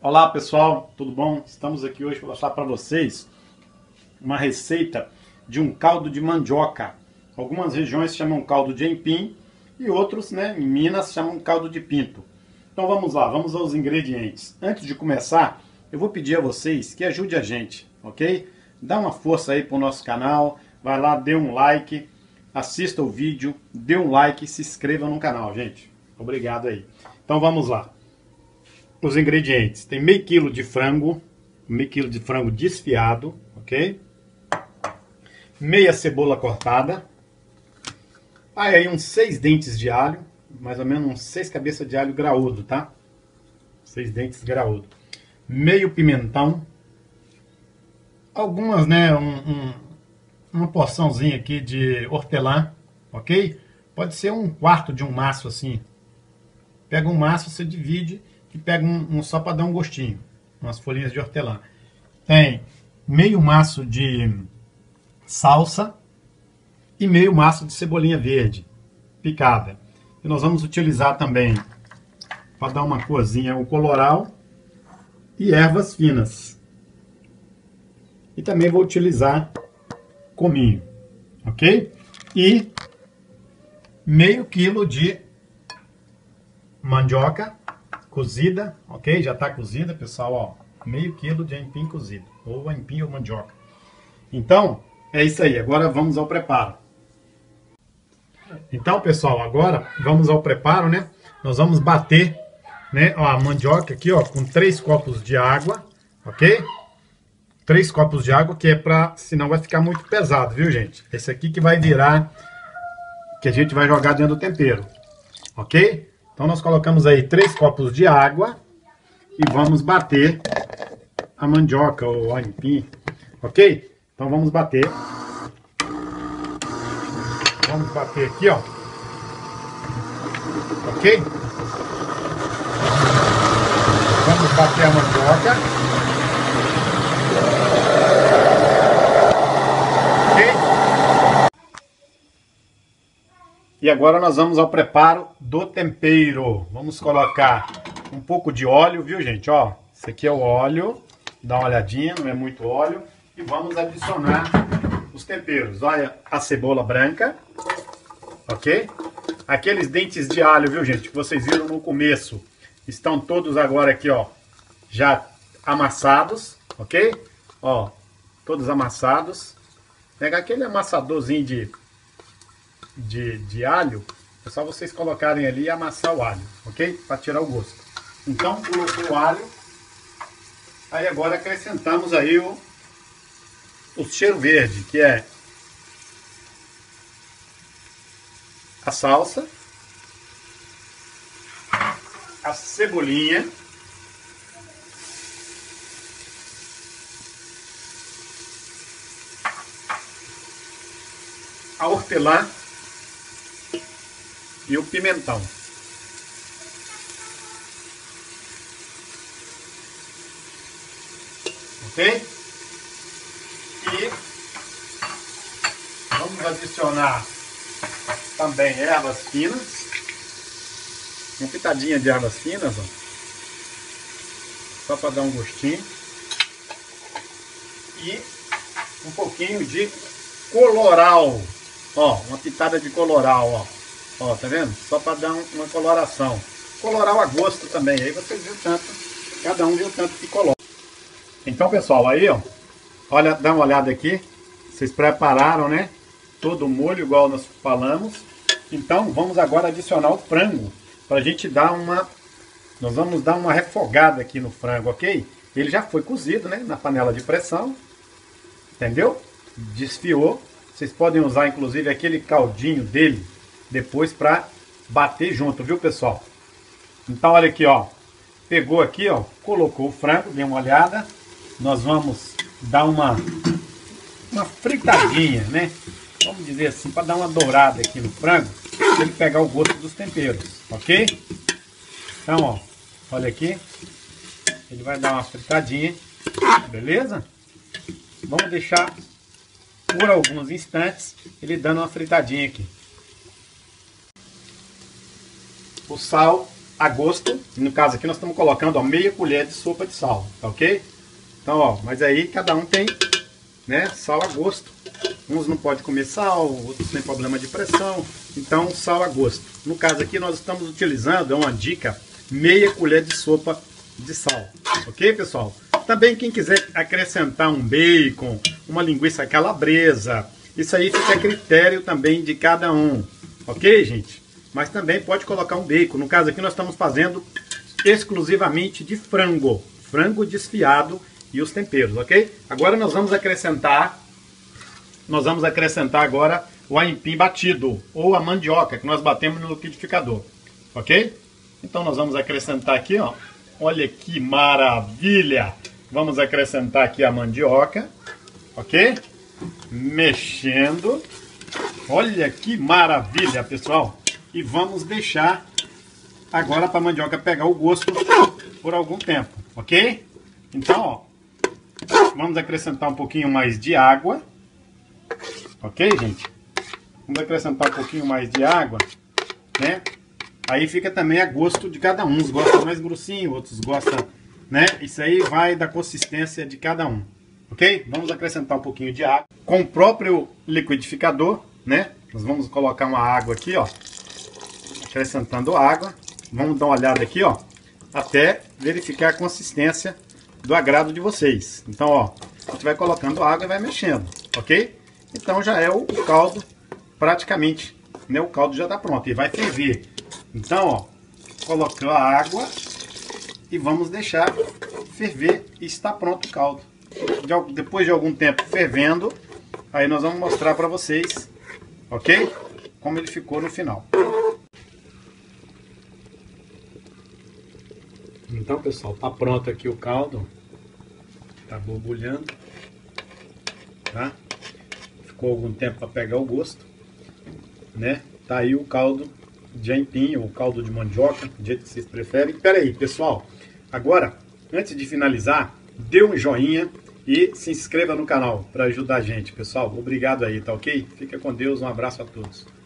Olá pessoal, tudo bom? Estamos aqui hoje para mostrar para vocês uma receita de um caldo de mandioca. Algumas regiões chamam caldo de aipim e outros, em Minas, chamam caldo de pinto. Então vamos lá, vamos aos ingredientes. Antes de começar, eu vou pedir a vocês que ajude a gente, ok? Dá uma força aí para o nosso canal, vai lá, dê um like, assista o vídeo, dê um like e se inscreva no canal, gente. Obrigado aí. Então vamos lá. Os ingredientes, tem meio quilo de frango desfiado, ok? Meia cebola cortada. Aí uns 6 dentes de alho, mais ou menos uns 6 cabeças de alho graúdo, tá? 6 dentes graúdo. Meio pimentão. Algumas, uma porçãozinha aqui de hortelã, ok? Pode ser um quarto de um maço assim. Pega um maço, você divide... que pega um só para dar um gostinho, umas folhinhas de hortelã. Tem meio maço de salsa e meio maço de cebolinha verde, picada. E nós vamos utilizar também, para dar uma corzinha, o colorau e ervas finas. E também vou utilizar cominho, ok? E meio quilo de mandioca cozida, ok? Já está cozida, pessoal, ó. Meio quilo de aipim cozido, ou aipim ou mandioca. Então, é isso aí. Agora vamos ao preparo. Então, pessoal, agora vamos ao preparo, né? Nós vamos bater, ó, a mandioca aqui, ó, com 3 copos de água, ok? 3 copos de água, que é pra... senão vai ficar muito pesado, viu, gente? Esse aqui que vai virar... que a gente vai jogar dentro do tempero, ok? Então nós colocamos aí 3 copos de água e vamos bater a mandioca ou aipim, ok? Então vamos bater. Vamos bater aqui, ó. Ok? Vamos bater a mandioca. Ok? E agora nós vamos ao preparo do tempero. Vamos colocar um pouco de óleo, viu, gente? Ó, esse aqui é o óleo, dá uma olhadinha, não é muito óleo. E vamos adicionar os temperos. Olha, a cebola branca, ok? Aqueles dentes de alho, viu, gente, que vocês viram no começo, estão todos agora aqui, ó, já amassados, ok? Ó, todos amassados. Pega aquele amassadorzinho de alho. É só vocês colocarem ali e amassar o alho, ok? Para tirar o gosto. Então, colocou o alho. Aí agora acrescentamos aí o cheiro verde, que é a salsa, a cebolinha, a hortelã e o pimentão. Ok? E vamos adicionar também ervas finas. Uma pitadinha de ervas finas, ó. Só para dar um gostinho. E um pouquinho de colorau. Ó, uma pitada de colorau, ó. Ó, tá vendo? Só para dar uma coloração. Colorau a gosto também. Aí vocês viram tanto. Cada um viu tanto que coloca. Então, pessoal, aí, ó. Olha, dá uma olhada aqui. Vocês prepararam, né? Todo o molho, igual nós falamos. Então, vamos agora adicionar o frango. Pra gente dar uma... nós vamos dar uma refogada aqui no frango, ok? Ele já foi cozido, né? Na panela de pressão. Entendeu? Desfiou. Vocês podem usar, inclusive, aquele caldinho dele depois para bater junto, viu, pessoal? Então olha aqui, ó, pegou aqui, ó, colocou o frango, dê uma olhada. Nós vamos dar uma fritadinha, né? Vamos dizer assim, para dar uma dourada aqui no frango, para ele pegar o gosto dos temperos, ok? Então, ó, olha aqui, ele vai dar uma fritadinha, beleza? Vamos deixar por alguns instantes ele dando uma fritadinha aqui. O sal a gosto. No caso aqui nós estamos colocando, ó, meia colher de sopa de sal, tá ok? Então, ó, mas aí cada um tem, né, sal a gosto. Uns não podem comer sal, outros têm problema de pressão, então sal a gosto. No caso aqui nós estamos utilizando, é uma dica, meia colher de sopa de sal, ok, pessoal? Também quem quiser acrescentar um bacon, uma linguiça calabresa, isso aí fica a critério também de cada um, ok, gente? Mas também pode colocar um bacon. No caso aqui nós estamos fazendo exclusivamente de frango, frango desfiado e os temperos, ok? Agora nós vamos acrescentar agora o aipim batido, ou a mandioca que nós batemos no liquidificador, ok? Então nós vamos acrescentar aqui, ó, olha que maravilha! Vamos acrescentar aqui a mandioca, ok? Mexendo, olha que maravilha, pessoal! E vamos deixar agora para a mandioca pegar o gosto por algum tempo, ok? Então, ó, vamos acrescentar um pouquinho mais de água. Ok, gente? Vamos acrescentar um pouquinho mais de água, né? Aí fica também a gosto de cada um. Uns gostam mais grossinho, outros gostam, né? Isso aí vai da consistência de cada um, ok? Vamos acrescentar um pouquinho de água. Com o próprio liquidificador, né? Nós vamos colocar uma água aqui, ó. Acrescentando água. Vamos dar uma olhada aqui, ó. Até verificar a consistência do agrado de vocês. Então, ó. A gente vai colocando água e vai mexendo, ok? Então já é o caldo praticamente, né? O caldo já está pronto e vai ferver. Então, ó, colocou a água e vamos deixar ferver e está pronto o caldo. Depois de algum tempo fervendo, aí nós vamos mostrar para vocês, ok? Como ele ficou no final. Então, pessoal, está pronto aqui o caldo. Está borbulhando, tá? Ficou algum tempo para pegar o gosto, né? Tá aí o caldo de aipim ou caldo de mandioca, do jeito que vocês preferem. Pera aí, pessoal, agora, antes de finalizar, dê um joinha e se inscreva no canal para ajudar a gente, pessoal. Obrigado aí, tá ok? Fica com Deus, um abraço a todos.